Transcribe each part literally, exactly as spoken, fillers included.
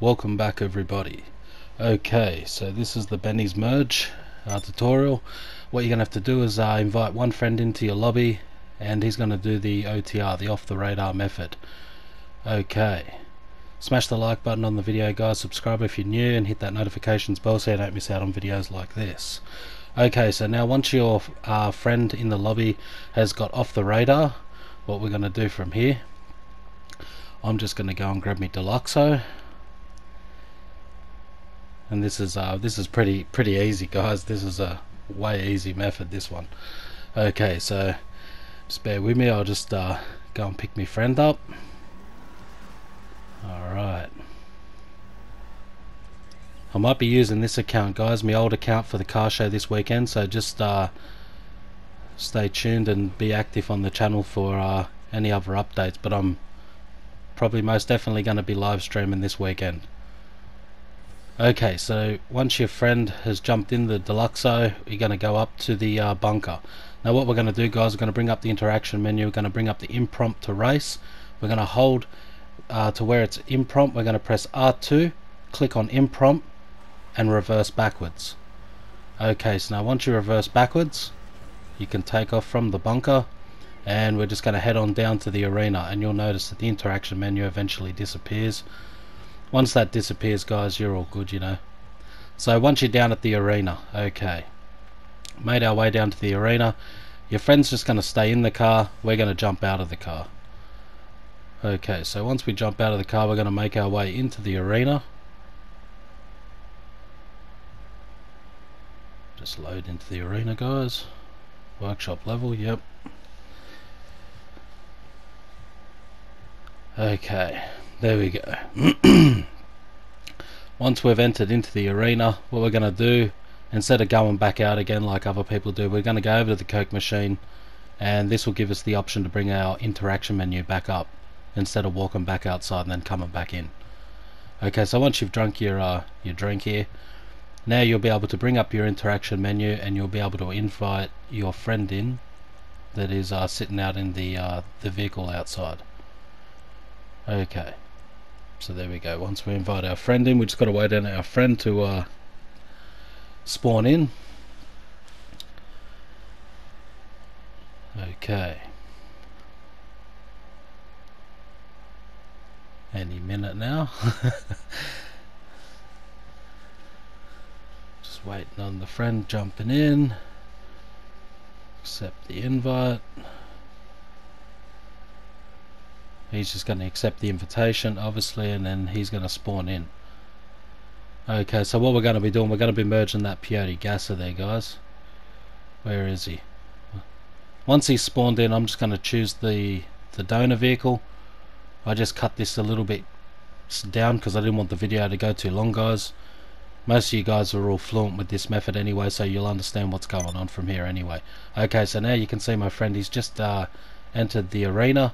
Welcome back, everybody. Okay, so this is the Benny's Merge uh, tutorial. What you're gonna have to do is uh, invite one friend into your lobby, and he's gonna do the O T R, the off the radar method. Okay, smash the like button on the video, guys. Subscribe if you're new, and hit that notifications bell so you don't miss out on videos like this. Okay, so now once your uh, friend in the lobby has got off the radar, what we're gonna do from here, I'm just gonna go and grab me Deluxo. And this is uh, this is pretty pretty easy, guys. This is a way easy method, this one. Okay, so just bear with me. I'll just uh, go and pick my friend up. All right. I might be using this account, guys, my old account for the car show this weekend. So just uh, stay tuned and be active on the channel for uh, any other updates. But I'm probably most definitely going to be live streaming this weekend. Okay, so once your friend has jumped in the Deluxo, you're going to go up to the uh, bunker. Now what we're going to do, guys, we're going to bring up the interaction menu, we're going to bring up the impromptu race, we're going to hold uh, to where it's impromptu, we're going to press R two, click on impromptu, and reverse backwards. Okay, so now once you reverse backwards, you can take off from the bunker, and we're just going to head on down to the arena, and you'll notice that the interaction menu eventually disappears. Once that disappears, guys, you're all good, you know. So once you're down at the arena, okay, made our way down to the arena, your friend's just going to stay in the car, we're going to jump out of the car. Okay, so once we jump out of the car, we're going to make our way into the arena. Just load into the arena, guys. Workshop level, yep. Okay, there we go. Once we've entered into the arena, what we're going to do, instead of going back out again like other people do, we're going to go over to the Coke machine, and this will give us the option to bring our interaction menu back up instead of walking back outside and then coming back in. Okay, so once you've drunk your uh, your drink here, now you'll be able to bring up your interaction menu, and you'll be able to invite your friend in that is uh, sitting out in the uh, the vehicle outside. Okay. So there we go. Once we invite our friend in, we just got to wait on our friend to uh, spawn in. Okay. Any minute now. Just waiting on the friend jumping in. Accept the invite. He's just going to accept the invitation, obviously, and then he's going to spawn in. Okay, so what we're going to be doing, we're going to be merging that Peyote Gasser there, guys. Where is he? Once he's spawned in, I'm just going to choose the, the donor vehicle. I just cut this a little bit down because I didn't want the video to go too long, guys. Most of you guys are all fluent with this method anyway, so you'll understand what's going on from here anyway. Okay, so now you can see my friend, he's just uh, entered the arena.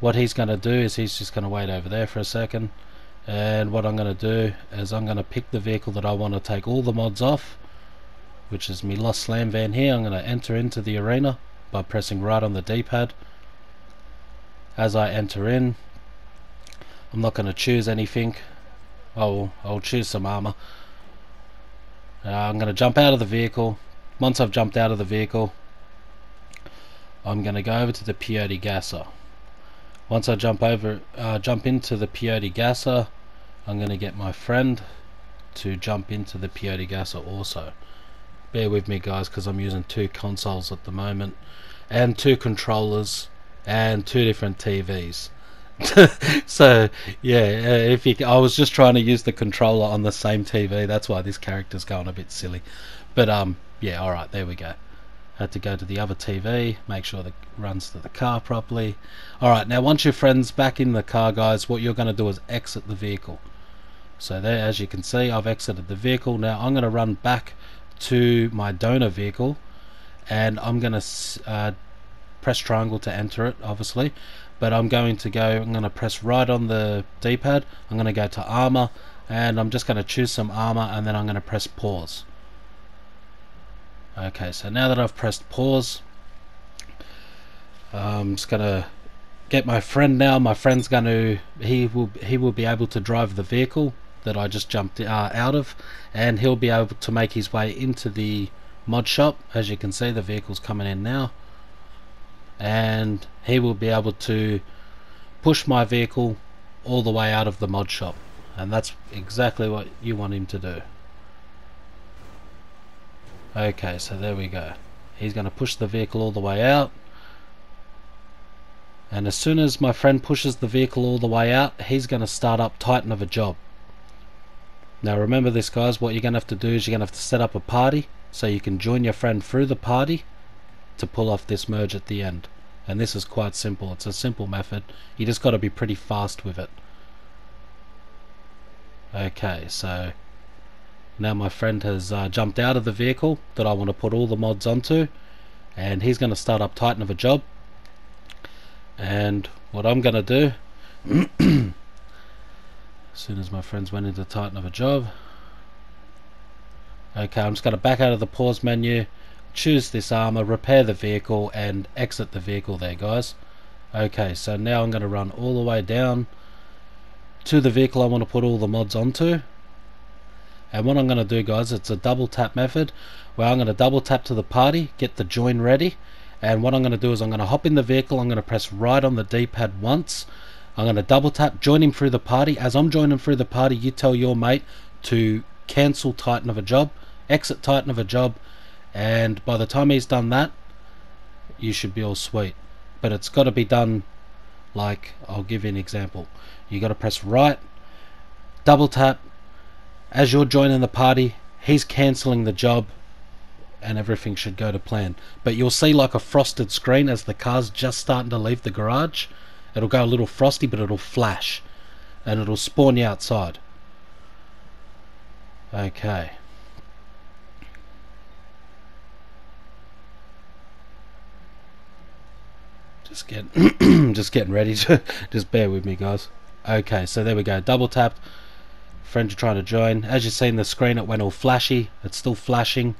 What he's going to do is he's just going to wait over there for a second, and what I'm going to do is I'm going to pick the vehicle that I want to take all the mods off, which is me Lost Slam Van here. I'm going to enter into the arena by pressing right on the D-pad. As I enter in, I'm not going to choose anything. I'll, I'll choose some armor. Uh, I'm going to jump out of the vehicle. Once I've jumped out of the vehicle, I'm going to go over to the Peyote Gasser. Once I jump over, uh, jump into the Peyote Gasser, I'm going to get my friend to jump into the Peyote Gasser also. Bear with me, guys, because I'm using two consoles at the moment, and two controllers, and two different T Vs. So yeah, if you, I was just trying to use the controller on the same T V. That's why this character's going a bit silly. But um, yeah, all right, there we go. Had to go to the other T V, make sure that it runs to the car properly. Alright, now once your friend's back in the car, guys, what you're going to do is exit the vehicle. So there, as you can see, I've exited the vehicle. Now I'm going to run back to my donor vehicle, and I'm going to uh, press triangle to enter it, obviously, but I'm going to go, I'm going to press right on the D-pad, I'm going to go to armor, and I'm just going to choose some armor, and then I'm going to press pause. Okay, so now that I've pressed pause, I'm just gonna get my friend now. My friend's gonna he will he will be able to drive the vehicle. that I just jumped uh, out of, and he'll be able to make his way into the mod shop. As you can see, the vehicle's coming in now, and he will be able to push my vehicle all the way out of the mod shop, and that's exactly what you want him to do. Okay, so there we go. He's going to push the vehicle all the way out, and as soon as my friend pushes the vehicle all the way out, he's going to start up Titan of a Job. Now remember this, guys, what you're going to have to do is you're going to have to set up a party so you can join your friend through the party to pull off this merge at the end. And this is quite simple. It's a simple method. You just got to be pretty fast with it. Okay, so now my friend has uh, jumped out of the vehicle that I want to put all the mods onto, and he's going to start up Titan of a Job. And what I'm going to do, as soon as my friends went into Titan of a Job, okay, I'm just going to back out of the pause menu, choose this armor, repair the vehicle, and exit the vehicle there, guys. Okay, so now I'm going to run all the way down to the vehicle I want to put all the mods onto. And what I'm going to do, guys, it's a double tap method where I'm going to double tap to the party, get the join ready, and what I'm going to do is I'm going to hop in the vehicle, I'm going to press right on the D-pad once, I'm going to double tap, join him through the party. As I'm joining through the party, you tell your mate to cancel Titan of a Job, exit Titan of a Job, and by the time he's done that, you should be all sweet. But it's got to be done, like, I'll give you an example. You got to press right, double tap. As you're joining the party, he's cancelling the job, and everything should go to plan. But you'll see like a frosted screen as the car's just starting to leave the garage. It'll go a little frosty, but it'll flash, and it'll spawn you outside. Okay. Just getting, just getting ready. To, just bear with me, guys. Okay, so there we go. Double tapped. Friend you're trying to join. As you see in the screen, it went all flashy. It's still flashing.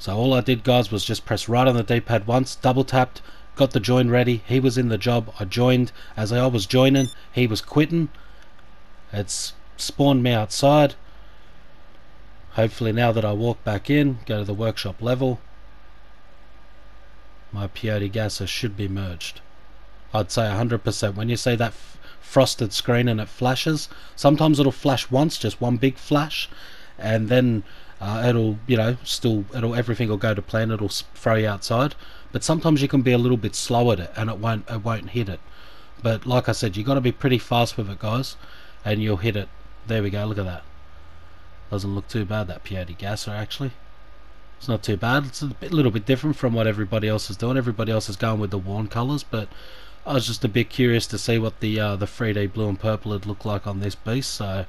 So all I did, guys, was just press right on the D-pad once, double tapped, got the join ready. He was in the job. I joined. As I was joining, he was quitting. It's spawned me outside. Hopefully now that I walk back in, go to the workshop level, my Peyote Gasser should be merged. I'd say one hundred percent. When you see that frosted screen and it flashes, sometimes it'll flash once, just one big flash, and then uh, it'll, you know, still it'll everything will go to plan, it'll throw you outside. But sometimes you can be a little bit slow at it and it won't it won't hit it. But like I said, you got to be pretty fast with it, guys, and you'll hit it. There we go, look at that. Doesn't look too bad, that Peyote Gasser. Actually, it's not too bad. It's a bit, little bit different from what everybody else is doing. Everybody else is going with the worn colors, but I was just a bit curious to see what the uh, the three D blue and purple would look like on this beast. So,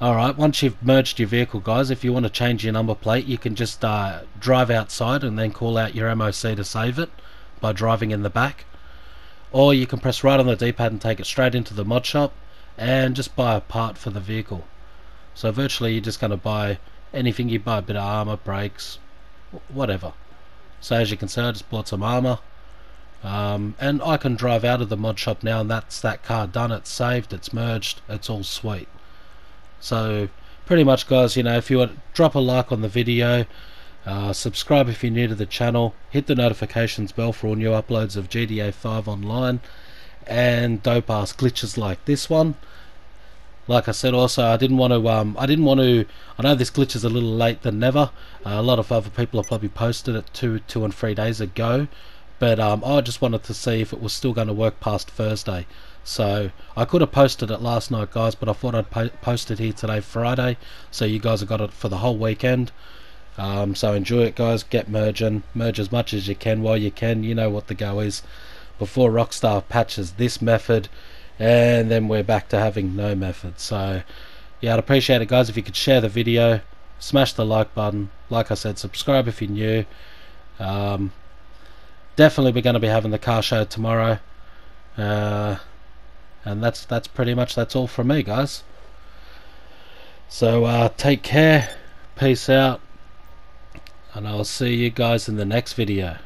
alright, once you've merged your vehicle, guys, if you want to change your number plate, you can just uh, drive outside and then call out your M O C to save it by driving in the back. Or you can press right on the D-pad and take it straight into the mod shop and just buy a part for the vehicle. So virtually you're just going to buy anything. You buy a bit of armor, brakes, whatever. So as you can see, I just bought some armor. Um, and I can drive out of the mod shop now, and that's that car done. It's saved, it's merged, it's all sweet. So pretty much, guys, you know, if you want, drop a like on the video, uh, subscribe if you're new to the channel, hit the notifications bell for all new uploads of G T A five online and dope ass glitches like this one. Like I said, also I didn't want to um, I didn't want to I know this glitch is a little late than never, uh, a lot of other people have probably posted it two two and three days ago. But um, I just wanted to see if it was still going to work past Thursday. So I could have posted it last night, guys, but I thought I'd po post it here today, Friday, so you guys have got it for the whole weekend. Um, so enjoy it, guys. Get merging. Merge as much as you can while you can. You know what the go is. Before Rockstar patches this method, and then we're back to having no method. So yeah, I'd appreciate it, guys, if you could share the video, smash the like button. Like I said, subscribe if you're new. Um, Definitely we're going to be having the car show tomorrow, uh, and that's that's pretty much that's all from me, guys. So uh, take care, peace out, and I'll see you guys in the next video.